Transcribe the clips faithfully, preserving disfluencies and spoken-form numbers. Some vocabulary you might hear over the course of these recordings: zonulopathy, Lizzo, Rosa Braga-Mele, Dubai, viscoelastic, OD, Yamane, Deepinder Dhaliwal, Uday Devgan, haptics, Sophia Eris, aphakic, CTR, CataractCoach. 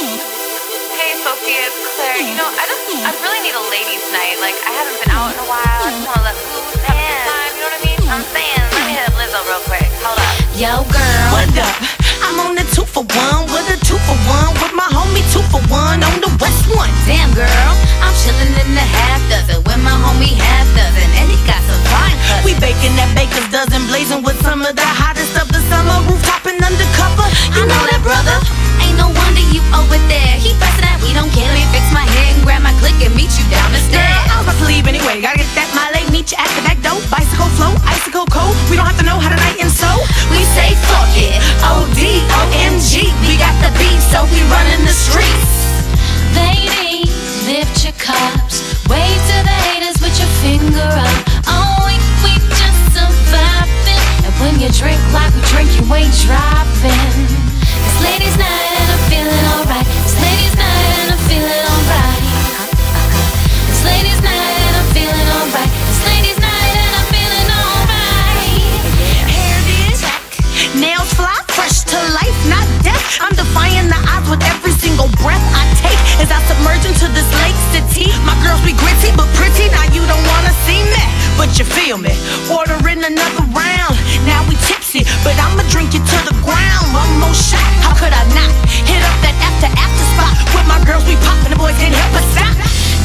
Hey, Sophia, it's Claire. You know, I just, I really need a ladies' night. Like, I haven't been out in a while. I just want to let loose, have a good time. You know what I mean? I'm saying, let me hit Lizzo real quick. Hold up. Yo, girl. What up? I'm on the two for one with a two for one with my homie two for one on the West One. Damn, girl. I'm chilling in the half dozen with my homie half dozen, and he got some fine cousins. We baking that baker's dozen, blazing with some of the hottest of the summer. Rooftop and undercover. You I know that, brother. Ain't no wonder you over there. He bustin' that we don't care. Let me fix my hair and grab my click and meet you down the stairs. Girl, I was about to leave anyway. Gotta get that my leg, meet you at the back door. Bicycle flow, icicle cold. We don't have to know how to night and so we say fuck it. O D O M G. We got the beef, so we runnin' the streets. Ladies, lift your cups. Wave to the haters with your finger up. Oh, we we just surviving. And when you drink like we drink, you ain't driving. It's ladies' night. I'm defying the odds with every single breath I take as I submerge into this lake city. My girls be gritty but pretty. Now you don't wanna see me, but you feel me. Ordering another round. Now we tipsy, but I'ma drink it to the ground. One more shot, how could I not? Hit up that after after spot with my girls be popping, the boys can't help us out.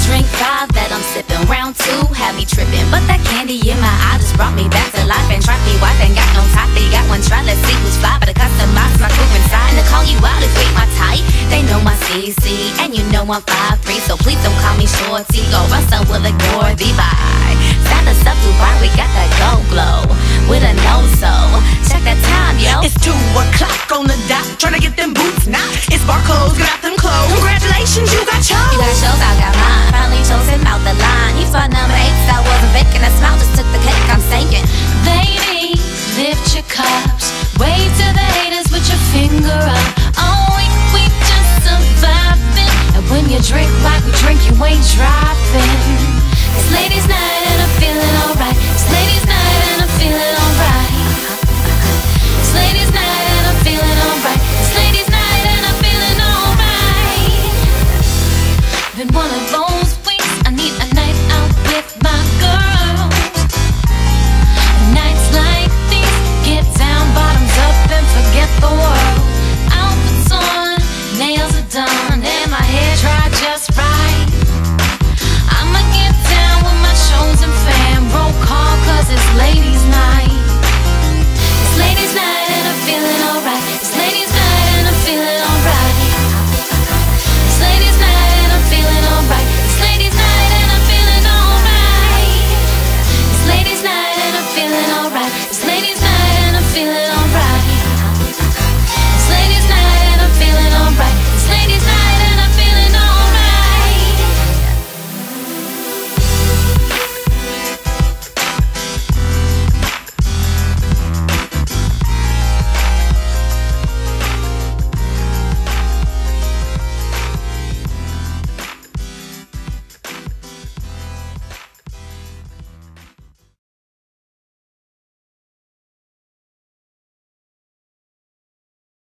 Drink five that I'm sipping, round two had me tripping, but that candy in my eye just brought me back to life and tried me wife and got no top. They got one try, let's see who's fly, but I customize my crew inside. Call you out if ain't my type. They know my C C, and you know I'm five three, so please don't call me shorty or else I will ignore thee. Bye. Sign us up, Dubai. We got that go glow with a no so. Check that time, yo. It's two o'clock on the dot. Tryna get them boots knocked. It's barcodes, got them clothes. Congratulations, you got yours. You got yours, I got mine. Finally chosen out the line. He saw number eight, so I wasn't faking a smile. Just